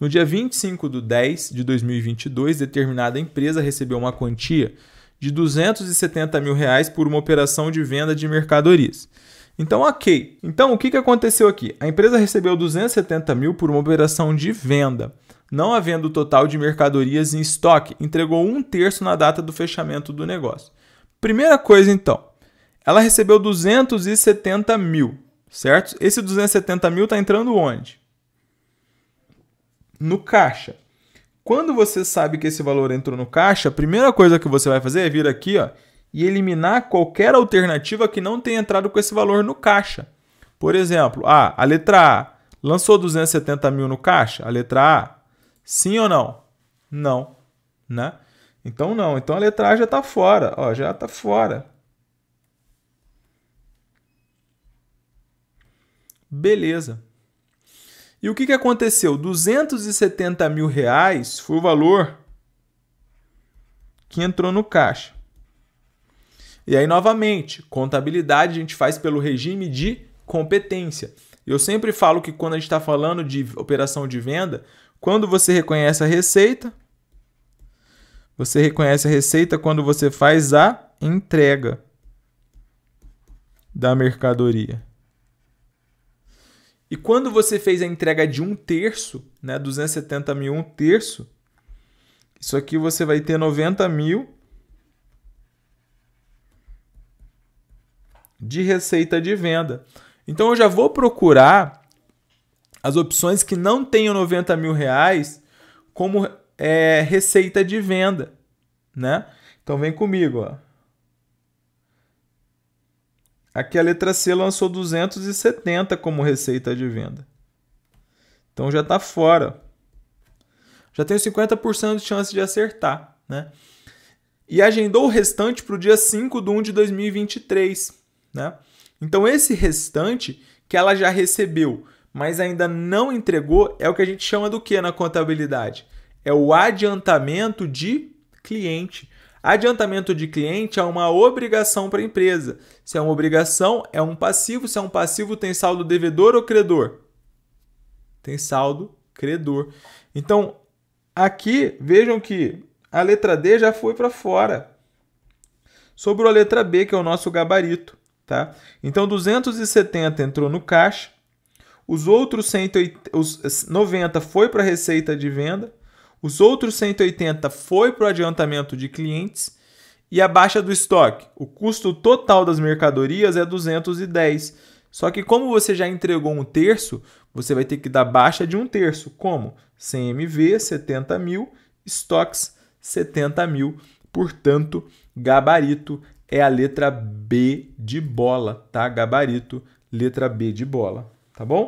No dia 25/10/2022, determinada empresa recebeu uma quantia de R$ 270 mil por uma operação de venda de mercadorias. Então, ok. Então, o que aconteceu aqui? A empresa recebeu R$ 270 mil por uma operação de venda, não havendo o total de mercadorias em estoque. Entregou 1/3 na data do fechamento do negócio. Primeira coisa, então. Ela recebeu 270 mil, certo? Esse 270 mil está entrando onde? No caixa. Quando você sabe que esse valor entrou no caixa, a primeira coisa que você vai fazer é vir aqui, ó, e eliminar qualquer alternativa que não tenha entrado com esse valor no caixa. Por exemplo, a letra A lançou 270 mil no caixa? A letra A? Sim ou não? Não, né? Então não. Então a letra A já está fora. Ó, já está fora. Beleza. E o que aconteceu? R$ 270 mil foi o valor que entrou no caixa. E aí, novamente, contabilidade a gente faz pelo regime de competência. Eu sempre falo que quando a gente está falando de operação de venda, quando você reconhece a receita, você reconhece a receita quando você faz a entrega da mercadoria. E quando você fez a entrega de 1/3, né, 270 mil, 1/3, isso aqui você vai ter 90 mil de receita de venda. Então, eu já vou procurar as opções que não tenham 90 mil reais como receita de venda, né? Então, vem comigo, ó. Aqui a letra C lançou 270 como receita de venda. Então já está fora. Já tenho 50% de chance de acertar, né? E agendou o restante para o dia 5/1/2023, né? Então esse restante que ela já recebeu, mas ainda não entregou, é o que a gente chama do que na contabilidade? É o adiantamento de cliente. Adiantamento de cliente é uma obrigação para a empresa. Se é uma obrigação, é um passivo. Se é um passivo, tem saldo devedor ou credor? Tem saldo credor. Então, aqui, vejam que a letra D já foi para fora. Sobrou a letra B, que é o nosso gabarito, tá? Então, 270 entrou no caixa. Os outros 90 foi para a receita de venda. Os outros 180 foi para o adiantamento de clientes e a baixa do estoque. O custo total das mercadorias é 210. Só que como você já entregou 1/3, você vai ter que dar baixa de 1/3. Como? CMV 70 mil, estoques 70 mil. Portanto, gabarito é a letra B de bola, tá? Gabarito, letra B de bola, tá bom?